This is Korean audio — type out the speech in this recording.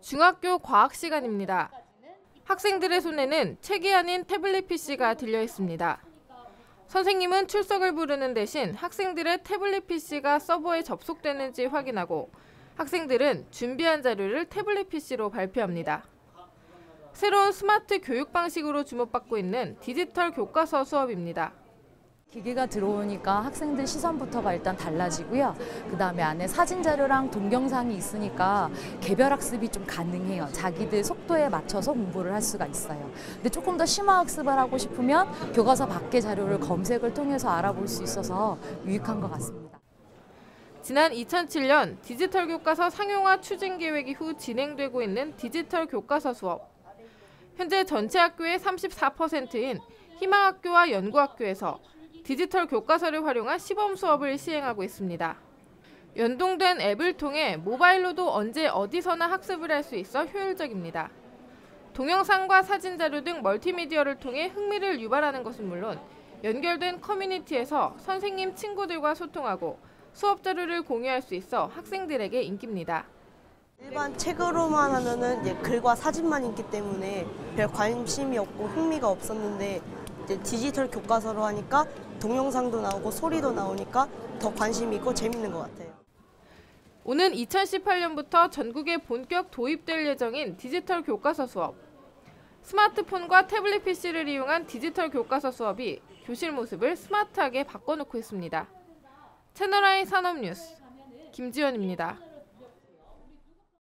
중학교 과학 시간입니다. 학생들의 손에는 책이 아닌 태블릿 PC가 들려 있습니다. 선생님은 출석을 부르는 대신 학생들의 태블릿 PC가 서버에 접속되는지 확인하고 학생들은 준비한 자료를 태블릿 PC로 발표합니다. 새로운 스마트 교육 방식으로 주목받고 있는 디지털 교과서 수업입니다. 기계가 들어오니까 학생들 시선부터가 일단 달라지고요. 그다음에 안에 사진 자료랑 동영상이 있으니까 개별 학습이 좀 가능해요. 자기들 속도에 맞춰서 공부를 할 수가 있어요. 근데 조금 더 심화 학습을 하고 싶으면 교과서 밖의 자료를 검색을 통해서 알아볼 수 있어서 유익한 것 같습니다. 지난 2007년 디지털 교과서 상용화 추진 계획 이후 진행되고 있는 디지털 교과서 수업. 현재 전체 학교의 34%인 희망학교와 연구학교에서 디지털 교과서를 활용한 시범 수업을 시행하고 있습니다. 연동된 앱을 통해 모바일로도 언제 어디서나 학습을 할 수 있어 효율적입니다. 동영상과 사진 자료 등 멀티미디어를 통해 흥미를 유발하는 것은 물론 연결된 커뮤니티에서 선생님 친구들과 소통하고 수업 자료를 공유할 수 있어 학생들에게 인기입니다. 일반 책으로만 하면은 이제 글과 사진만 있기 때문에 별 관심이 없고 흥미가 없었는데 이제 디지털 교과서로 하니까 동영상도 나오고 소리도 나오니까 더 관심이 있고 재밌는 것 같아요. 오는 2018년부터 전국에 본격 도입될 예정인 디지털 교과서 수업. 스마트폰과 태블릿 PC를 이용한 디지털 교과서 수업이 교실 모습을 스마트하게 바꿔놓고 있습니다. 채널i 산업뉴스 김지연입니다.